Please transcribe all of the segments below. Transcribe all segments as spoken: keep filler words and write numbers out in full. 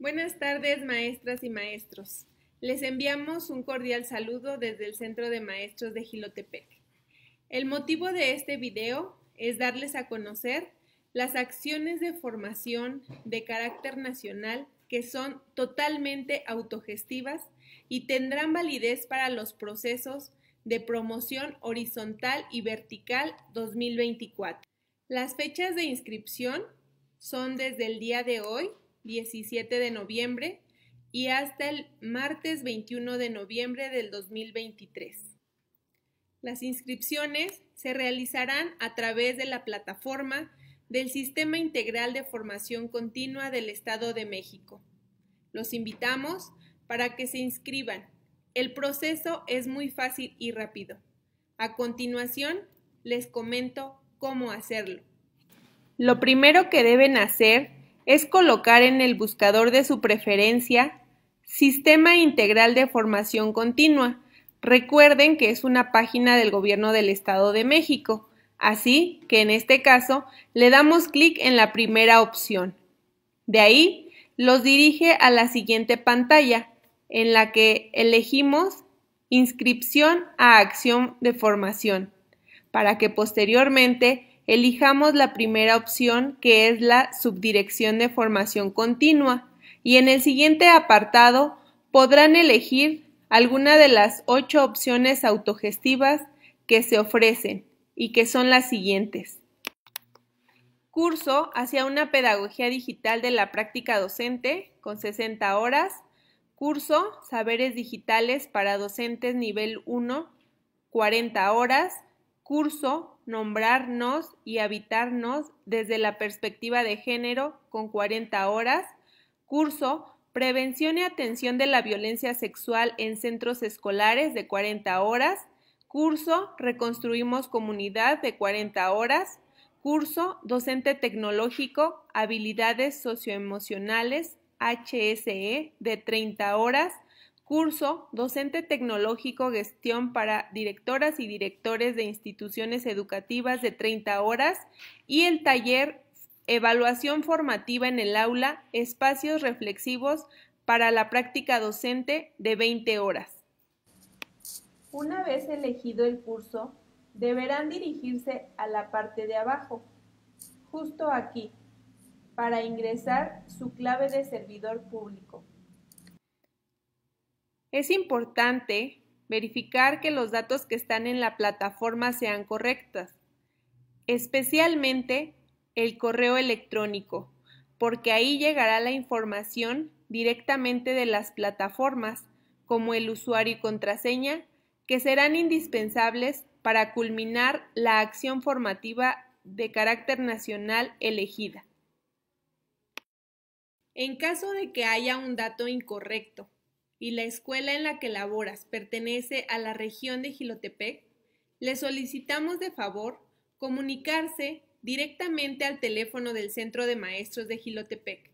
Buenas tardes, maestras y maestros. Les enviamos un cordial saludo desde el Centro de Maestros de Jilotepec. El motivo de este video es darles a conocer las acciones de formación de carácter nacional que son totalmente autogestivas y tendrán validez para los procesos de promoción horizontal y vertical dos mil veinticuatro. Las fechas de inscripción son desde el día de hoy, diecisiete de noviembre, y hasta el martes veintiuno de noviembre del dos mil veintitrés. Las inscripciones se realizarán a través de la plataforma del Sistema Integral de Formación Continua del Estado de México. Los invitamos para que se inscriban. El proceso es muy fácil y rápido. A continuación, les comento cómo hacerlo. Lo primero que deben hacer es colocar en el buscador de su preferencia Sistema Integral de Formación Continua. Recuerden que es una página del Gobierno del Estado de México, así que en este caso le damos clic en la primera opción. De ahí los dirige a la siguiente pantalla, en la que elegimos Inscripción a Acción de Formación, para que posteriormente elijamos la primera opción, que es la Subdirección de Formación Continua, y en el siguiente apartado podrán elegir alguna de las ocho opciones autogestivas que se ofrecen y que son las siguientes. Curso hacia una pedagogía digital de la práctica docente con sesenta horas. Curso Saberes Digitales para Docentes Nivel uno, cuarenta horas. Curso Nombrarnos y Habitarnos desde la perspectiva de género con cuarenta horas. Curso Prevención y Atención de la Violencia Sexual en Centros Escolares de cuarenta horas. Curso Reconstruimos Comunidad de cuarenta horas. Curso Docente Tecnológico, Habilidades Socioemocionales, H S E, de treinta horas. Curso Docente Tecnológico, Gestión para Directoras y Directores de Instituciones Educativas, de treinta horas. Y el taller Evaluación Formativa en el Aula, Espacios Reflexivos para la Práctica Docente, de veinte horas. Una vez elegido el curso, deberán dirigirse a la parte de abajo, justo aquí, para ingresar su clave de servidor público. Es importante verificar que los datos que están en la plataforma sean correctos, especialmente el correo electrónico, porque ahí llegará la información directamente de las plataformas, como el usuario y contraseña, que serán indispensables para culminar la acción formativa de carácter nacional elegida. En caso de que haya un dato incorrecto y la escuela en la que laboras pertenece a la región de Jilotepec, le solicitamos de favor comunicarse directamente al teléfono del Centro de Maestros de Jilotepec,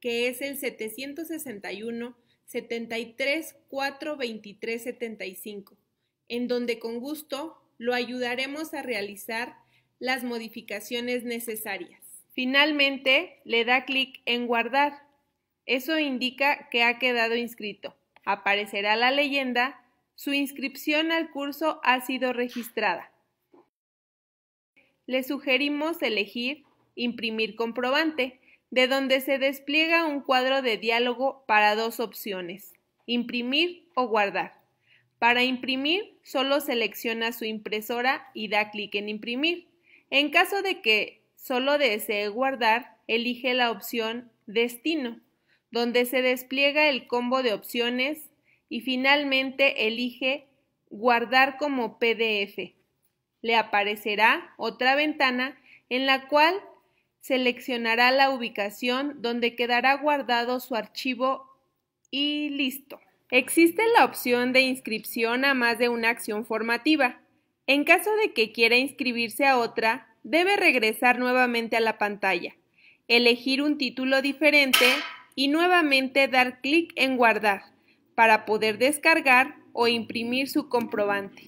que es el setecientos sesenta y uno, setenta y tres, cuatrocientos veintitrés, setenta y cinco. En donde con gusto lo ayudaremos a realizar las modificaciones necesarias. Finalmente, le da clic en Guardar. Eso indica que ha quedado inscrito. Aparecerá la leyenda: su inscripción al curso ha sido registrada. Le sugerimos elegir Imprimir comprobante, de donde se despliega un cuadro de diálogo para dos opciones: imprimir o guardar. Para imprimir, solo selecciona su impresora y da clic en Imprimir. En caso de que solo desee guardar, elige la opción Destino, donde se despliega el combo de opciones, y finalmente elige Guardar como P D F. Le aparecerá otra ventana en la cual seleccionará la ubicación donde quedará guardado su archivo y listo. Existe la opción de inscripción a más de una acción formativa. En caso de que quiera inscribirse a otra, debe regresar nuevamente a la pantalla, elegir un título diferente y nuevamente dar clic en Guardar para poder descargar o imprimir su comprobante.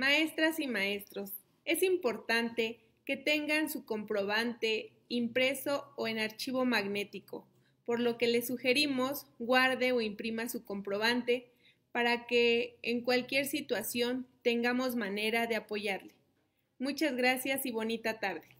Maestras y maestros, es importante que tengan su comprobante impreso o en archivo magnético, por lo que le sugerimos guarde o imprima su comprobante para que en cualquier situación tengamos manera de apoyarle. Muchas gracias y bonita tarde.